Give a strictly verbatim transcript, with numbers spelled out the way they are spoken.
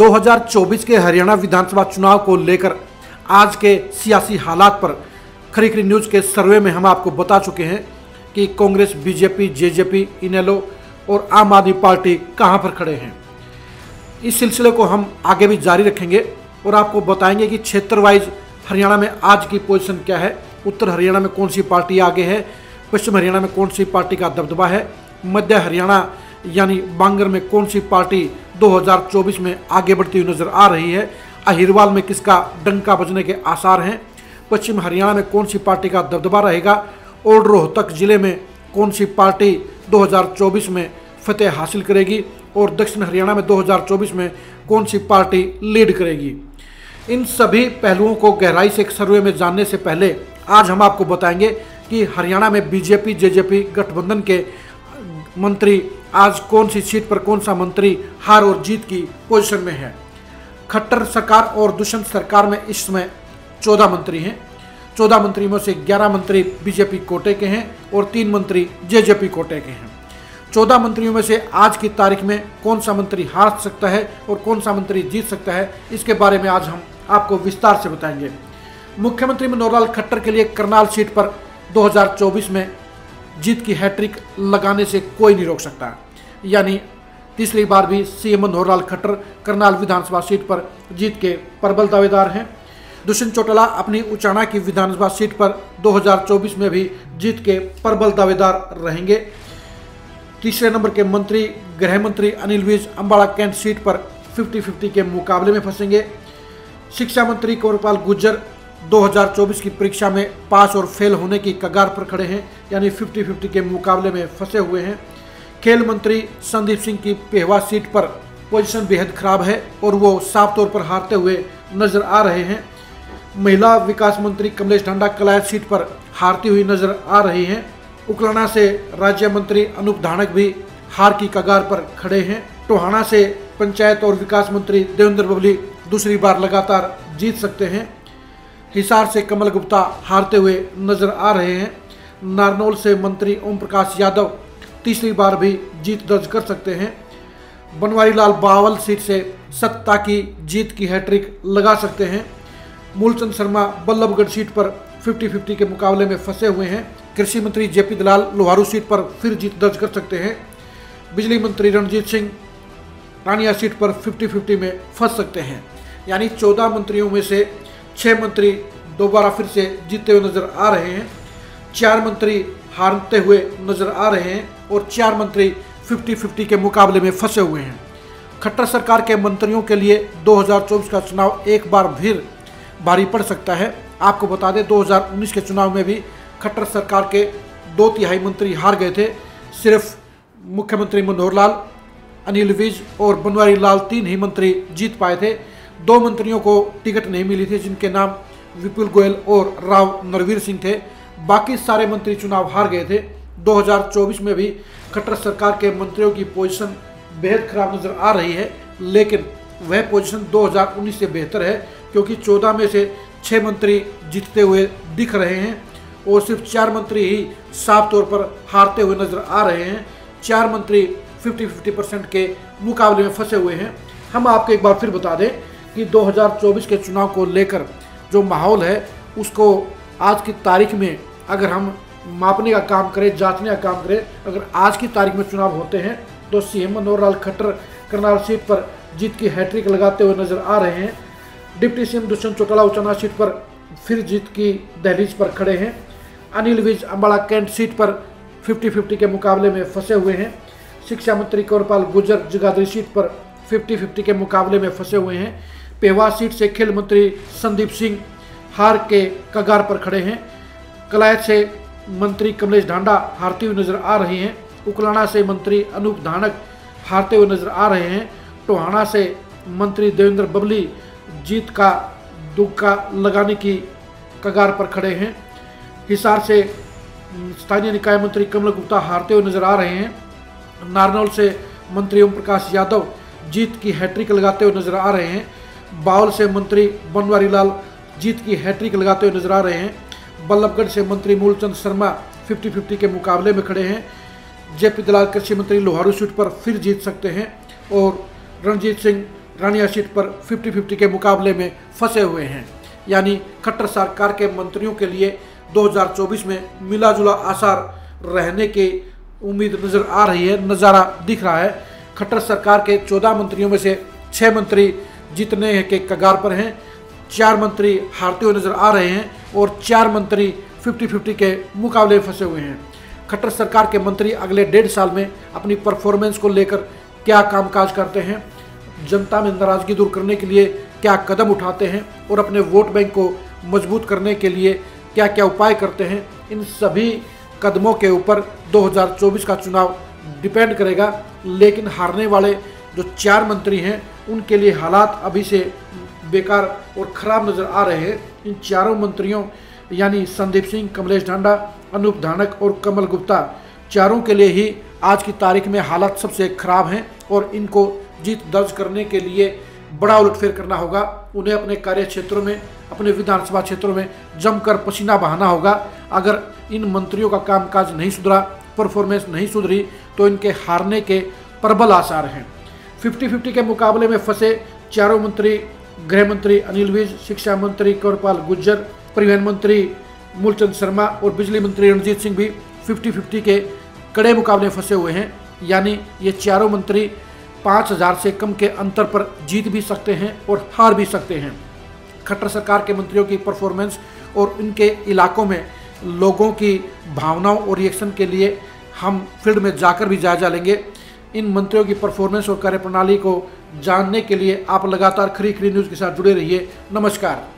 दो हज़ार चौबीस के हरियाणा विधानसभा चुनाव को लेकर आज के सियासी हालात पर खरी खरी न्यूज़ के सर्वे में हम आपको बता चुके हैं कि कांग्रेस, बीजेपी, जेजेपी, इनेलो और आम आदमी पार्टी कहां पर खड़े हैं। इस सिलसिले को हम आगे भी जारी रखेंगे और आपको बताएंगे कि क्षेत्र वाइज हरियाणा में आज की पोजीशन क्या है, उत्तर हरियाणा में कौन सी पार्टी आगे है, पश्चिम हरियाणा में कौन सी पार्टी का दबदबा है, मध्य हरियाणा यानी बांगर में कौन सी पार्टी दो हज़ार चौबीस में आगे बढ़ती हुई नजर आ रही है, अहिरवाल में किसका डंका बजने के आसार हैं, पश्चिम हरियाणा में कौन सी पार्टी का दबदबा रहेगा और रोहतक ज़िले में कौन सी पार्टी दो हज़ार चौबीस में फतेह हासिल करेगी और दक्षिण हरियाणा में दो हज़ार चौबीस में कौन सी पार्टी लीड करेगी। इन सभी पहलुओं को गहराई से एक सर्वे में जानने से पहले आज हम आपको बताएंगे कि हरियाणा में बीजेपी जेजेपी गठबंधन के मंत्री आज कौन सी सीट पर कौन सा मंत्री हार और जीत की पोजीशन में है। खट्टर सरकार और दुष्यंत सरकार में इस समय चौदह मंत्री हैं। चौदह मंत्रियों से ग्यारह मंत्री बीजेपी कोटे के हैं और तीन मंत्री जेजेपी कोटे के हैं। चौदह मंत्रियों में से आज की तारीख में कौन सा मंत्री हार सकता है और कौन सा मंत्री जीत सकता है, इसके बारे में आज हम आपको विस्तार से बताएंगे। मुख्यमंत्री मनोहर लाल खट्टर के लिए करनाल सीट पर दो हज़ार चौबीस में जीत की हैट्रिक लगाने से कोई नहीं रोक सकता, यानी तीसरी बार भी सीएम मनोहर लाल खट्टर करनाल विधानसभा सीट पर जीत के प्रबल दावेदार हैं। दुष्यंत चौटाला अपनी उचाना की विधानसभा सीट पर दो हज़ार चौबीस में भी जीत के प्रबल दावेदार रहेंगे। तीसरे नंबर के मंत्री गृह मंत्री अनिल विज अम्बाड़ा कैंट सीट पर फिफ्टी फिफ्टी के मुकाबले में फंसेंगे। शिक्षा मंत्री कंवरपाल गुर्जर दो हज़ार चौबीस की परीक्षा में पास और फेल होने की कगार पर खड़े हैं, यानी फिफ्टी फिफ्टी के मुकाबले में फंसे हुए हैं। खेल मंत्री संदीप सिंह की पेहवा सीट पर पोजीशन बेहद खराब है और वो साफ तौर पर हारते हुए नजर आ रहे हैं। महिला विकास मंत्री कमलेश ढांडा कलायत सीट पर हारती हुई नजर आ रही हैं। उकलाना से राज्य मंत्री अनूप धानक भी हार की कगार पर खड़े हैं। टोहाना से पंचायत और विकास मंत्री देवेंद्र बबली दूसरी बार लगातार जीत सकते हैं। हिसार से कमल गुप्ता हारते हुए नजर आ रहे हैं। नारनौल से मंत्री ओम प्रकाश यादव तीसरी बार भी जीत दर्ज कर सकते हैं। बनवारी लाल बावल सीट से सत्ता की जीत की हैट्रिक लगा सकते हैं। मूलचंद शर्मा बल्लभगढ़ सीट पर फिफ्टी फिफ्टी के मुकाबले में फंसे हुए हैं। कृषि मंत्री जेपी दलाल लोहारू सीट पर फिर जीत दर्ज कर सकते हैं। बिजली मंत्री रणजीत सिंह रानिया सीट पर फिफ्टी फिफ्टी में फंस सकते हैं। यानी चौदह मंत्रियों में से छः मंत्री दोबारा फिर से जीतते हुए नजर आ रहे हैं, चार मंत्री हारते हुए नजर आ रहे हैं और चार मंत्री फिफ्टी फिफ्टी के मुकाबले में फंसे हुए हैं। खट्टर सरकार के मंत्रियों के लिए दो हज़ार चौबीस का चुनाव एक बार फिर भारी पड़ सकता है। आपको बता दें दो हज़ार उन्नीस के चुनाव में भी खट्टर सरकार के दो तिहाई मंत्री हार गए थे। सिर्फ मुख्यमंत्री मनोहर लाल, अनिल विज और बनवारी लाल तीन ही मंत्री जीत पाए थे। दो मंत्रियों को टिकट नहीं मिली थी, जिनके नाम विपुल गोयल और राव नरवीर सिंह थे। बाकी सारे मंत्री चुनाव हार गए थे। दो हज़ार चौबीस में भी खट्टर सरकार के मंत्रियों की पोजीशन बेहद खराब नज़र आ रही है, लेकिन वह पोजीशन दो हज़ार उन्नीस से बेहतर है, क्योंकि चौदह में से छः मंत्री जीतते हुए दिख रहे हैं और सिर्फ चार मंत्री ही साफ तौर पर हारते हुए नजर आ रहे हैं। चार मंत्री फिफ्टी फिफ्टी परसेंट के मुकाबले में फंसे हुए हैं। हम आपको एक बार फिर बता दें कि दो हज़ार चौबीस के चुनाव को लेकर जो माहौल है, उसको आज की तारीख में अगर हम मापने का काम करें, जांचने का काम करें, अगर आज की तारीख में चुनाव होते हैं तो सीएम मनोहर लाल खट्टर करनाल सीट पर जीत की हैट्रिक लगाते हुए नजर आ रहे हैं। Deputy CM Dushyant Chautala Uchana seat पर फिर जीत की दहलीज पर खड़े हैं। अनिल विज अम्बाड़ा कैंट सीट पर फिफ्टी फिफ्टी के मुकाबले में फंसे हुए हैं। शिक्षा मंत्री कंवरपाल गुर्जर जगाधरी सीट पर फिफ्टी फिफ्टी के मुकाबले में फंसे हुए हैं। पेवा सीट से खेल मंत्री संदीप सिंह हार के कगार पर खड़े हैं। कलायत से मंत्री कमलेश ढांडा हारते हुए नजर आ रहे हैं। उकलाना से मंत्री अनूप धानक हारते हुए नजर आ रहे हैं। टोहाना से मंत्री देवेंद्र बबली जीत का दुक्का लगाने की कगार पर खड़े हैं। हिसार से स्थानीय निकाय मंत्री कमल गुप्ता हारते हुए नजर आ रहे हैं। नारनौल से मंत्री ओम प्रकाश यादव जीत की हैट्रिक लगाते हुए नजर आ रहे हैं। बावल से मंत्री बनवारी लाल जीत की हैट्रिक लगाते हुए नजर आ रहे हैं। बल्लभगढ़ से मंत्री मूलचंद शर्मा फिफ्टी फिफ्टी के मुकाबले में खड़े हैं। जेपी दलाल कृषि मंत्री लोहारू सीट पर फिर जीत सकते हैं और रणजीत सिंह रानिया सीट पर फिफ्टी फिफ्टी के मुकाबले में फंसे हुए हैं। यानी खट्टर सरकार के मंत्रियों के लिए दो हज़ार चौबीस में मिला जुला आसार रहने की उम्मीद नज़र आ रही है, नज़ारा दिख रहा है। खट्टर सरकार के चौदह मंत्रियों में से छः मंत्री जीतने के कगार पर हैं, चार मंत्री हारते हुए नज़र आ रहे हैं और चार मंत्री फिफ्टी फिफ्टी के मुकाबले फंसे हुए हैं। खट्टर सरकार के मंत्री अगले डेढ़ साल में अपनी परफॉर्मेंस को लेकर क्या कामकाज करते हैं, जनता में नाराज़गी दूर करने के लिए क्या कदम उठाते हैं और अपने वोट बैंक को मजबूत करने के लिए क्या क्या उपाय करते हैं, इन सभी कदमों के ऊपर दो हज़ार चौबीस का चुनाव डिपेंड करेगा। लेकिन हारने वाले जो चार मंत्री हैं उनके लिए हालात अभी से बेकार और ख़राब नज़र आ रहे हैं। इन चारों मंत्रियों यानी संदीप सिंह, कमलेश ढांडा, अनूप धानक और कमल गुप्ता, चारों के लिए ही आज की तारीख में हालात सबसे ख़राब हैं और इनको जीत दर्ज करने के लिए बड़ा उलटफेर करना होगा। उन्हें अपने कार्य क्षेत्रों में, अपने विधानसभा क्षेत्रों में जमकर पसीना बहाना होगा। अगर इन मंत्रियों का कामकाज नहीं सुधरा, परफॉर्मेंस नहीं सुधरी तो इनके हारने के प्रबल आसार हैं। फिफ्टी फिफ्टी के मुकाबले में फंसे चारों मंत्री गृह मंत्री अनिल विज, शिक्षा मंत्री कंवरपाल गुर्जर, परिवहन मंत्री मूलचंद शर्मा और बिजली मंत्री रणजीत सिंह भी फिफ्टी फिफ्टी के कड़े मुकाबले फंसे हुए हैं। यानी ये चारों मंत्री पाँच हज़ार से कम के अंतर पर जीत भी सकते हैं और हार भी सकते हैं। खट्टर सरकार के मंत्रियों की परफॉर्मेंस और उनके इलाकों में लोगों की भावनाओं और रिएक्शन के लिए हम फील्ड में जाकर भी जायजा लेंगे। इन मंत्रियों की परफॉर्मेंस और कार्यप्रणाली को जानने के लिए आप लगातार खरी खरी न्यूज़ के साथ जुड़े रहिए। नमस्कार।